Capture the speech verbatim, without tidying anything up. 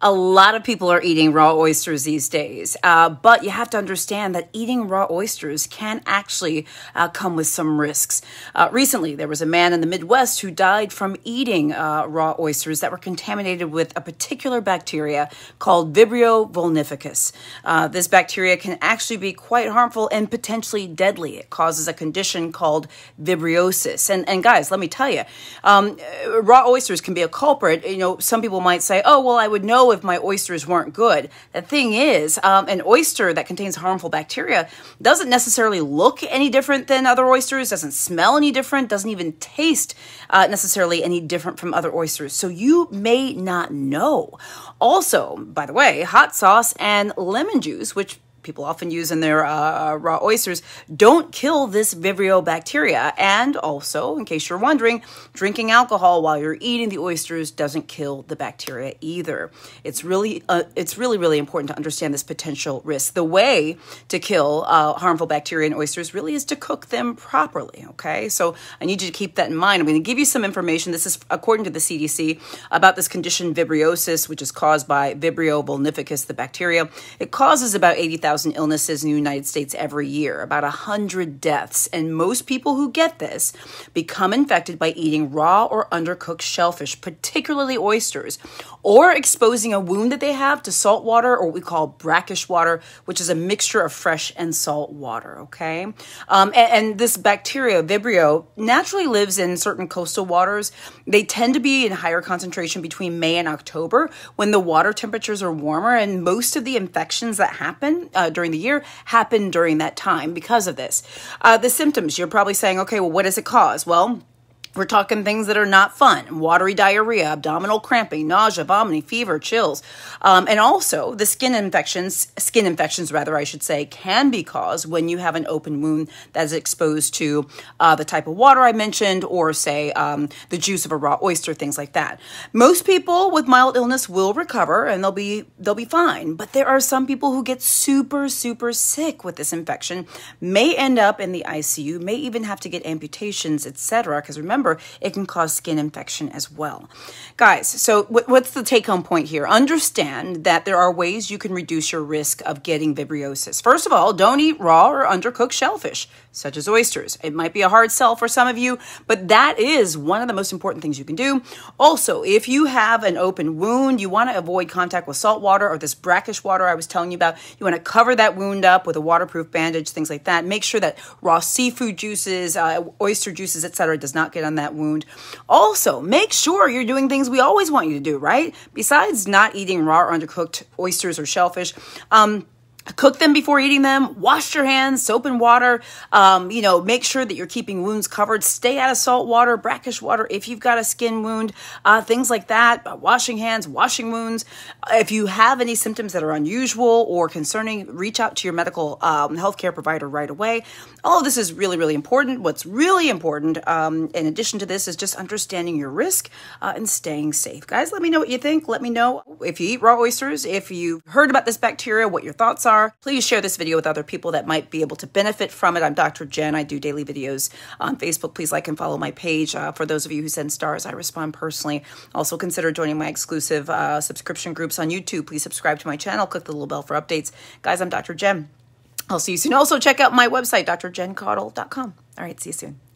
A lot of people are eating raw oysters these days, uh, but you have to understand that eating raw oysters can actually uh, come with some risks. Uh, recently, there was a man in the Midwest who died from eating uh, raw oysters that were contaminated with a particular bacteria called Vibrio vulnificus. Uh, this bacteria can actually be quite harmful and potentially deadly. It causes a condition called vibriosis. And, and guys, let me tell you, um, raw oysters can be a culprit. You know, some people might say, oh, well, I would know if my oysters weren't good. The thing is, um, an oyster that contains harmful bacteria doesn't necessarily look any different than other oysters, doesn't smell any different, doesn't even taste uh, necessarily any different from other oysters. So you may not know. Also, by the way, hot sauce and lemon juice, which people often use in their uh, raw oysters, don't kill this Vibrio bacteria. And also, in case you're wondering, drinking alcohol while you're eating the oysters doesn't kill the bacteria either. It's really, uh, it's really, really important to understand this potential risk. The way to kill uh, harmful bacteria in oysters really is to cook them properly, okay? So I need you to keep that in mind. I'm going to give you some information. This is according to the C D C about this condition, vibriosis, which is caused by Vibrio vulnificus, the bacteria. It causes about eighty thousand illnesses in the United States every year, about one hundred deaths. And most people who get this become infected by eating raw or undercooked shellfish, particularly oysters, or exposing a wound that they have to salt water, or what we call brackish water, which is a mixture of fresh and salt water, okay? Um, and, and this bacteria, Vibrio, naturally lives in certain coastal waters. They tend to be in higher concentration between May and October, when the water temperatures are warmer, and most of the infections that happen uh, during the year happen during that time because of this. Uh, the symptoms, you're probably saying, okay, well, what does it cause? Well, we're talking things that are not fun: watery diarrhea, abdominal cramping, nausea, vomiting, fever, chills. Um, and also the skin infections, skin infections rather, I should say, can be caused when you have an open wound that is exposed to uh, the type of water I mentioned, or say um, the juice of a raw oyster, things like that. Most people with mild illness will recover and they'll be, they'll be fine. But there are some people who get super, super sick with this infection, may end up in the I C U, may even have to get amputations, et cetera. Because remember, Remember, it can cause skin infection as well. Guys, so what's the take-home point here? Understand that there are ways you can reduce your risk of getting vibriosis. First of all, don't eat raw or undercooked shellfish, such as oysters. It might be a hard sell for some of you, but that is one of the most important things you can do. Also, if you have an open wound, you want to avoid contact with salt water or this brackish water I was telling you about. You want to cover that wound up with a waterproof bandage, things like that. Make sure that raw seafood juices, uh, oyster juices, et cetera, does not get on that wound. Also, make sure you're doing things we always want you to do, right? Besides not eating raw or undercooked oysters or shellfish, um, cook them before eating them, wash your hands, soap and water, um, you know, make sure that you're keeping wounds covered, stay out of salt water, brackish water if you've got a skin wound, uh, things like that, washing hands, washing wounds. If you have any symptoms that are unusual or concerning, reach out to your medical um, healthcare provider right away. All of this is really, really important. What's really important, um, in addition to this, is just understanding your risk uh, and staying safe. Guys, let me know what you think. Let me know if you eat raw oysters, if you heard about this bacteria, what your thoughts are. Please share this video with other people that might be able to benefit from it. I'm Doctor Jen. I do daily videos on Facebook. Please like and follow my page. Uh, for those of you who send stars, I respond personally. Also consider joining my exclusive uh, subscription groups on YouTube. Please subscribe to my channel. Click the little bell for updates. Guys, I'm Doctor Jen. I'll see you soon. Also, check out my website, D R Jen Caudle dot com. All right, see you soon.